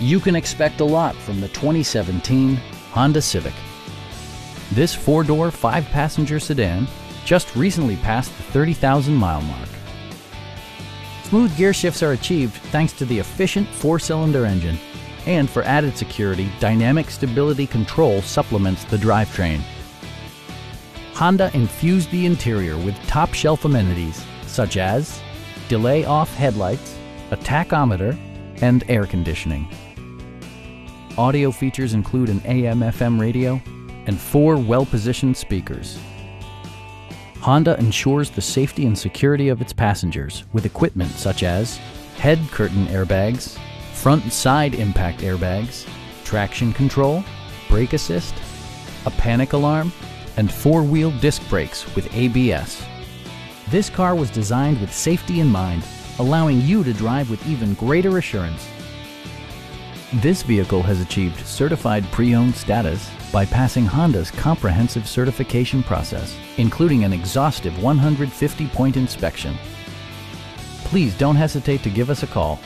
you can expect a lot from the 2017 Honda Civic. This four-door, five-passenger sedan just recently passed the 30,000-mile mark. Smooth gear shifts are achieved thanks to the efficient four-cylinder engine, and for added security, dynamic stability control supplements the drivetrain. Honda infused the interior with top-shelf amenities such as delay-off headlights, a tachometer, and air conditioning. Audio features include an AM/FM radio and four well-positioned speakers. Honda ensures the safety and security of its passengers with equipment such as head curtain airbags, front and side impact airbags, traction control, brake assist, a panic alarm, and four-wheel disc brakes with ABS. This car was designed with safety in mind, allowing you to drive with even greater assurance. This vehicle has achieved certified pre-owned status by passing Honda's comprehensive certification process, including an exhaustive 150-point inspection. Please don't hesitate to give us a call.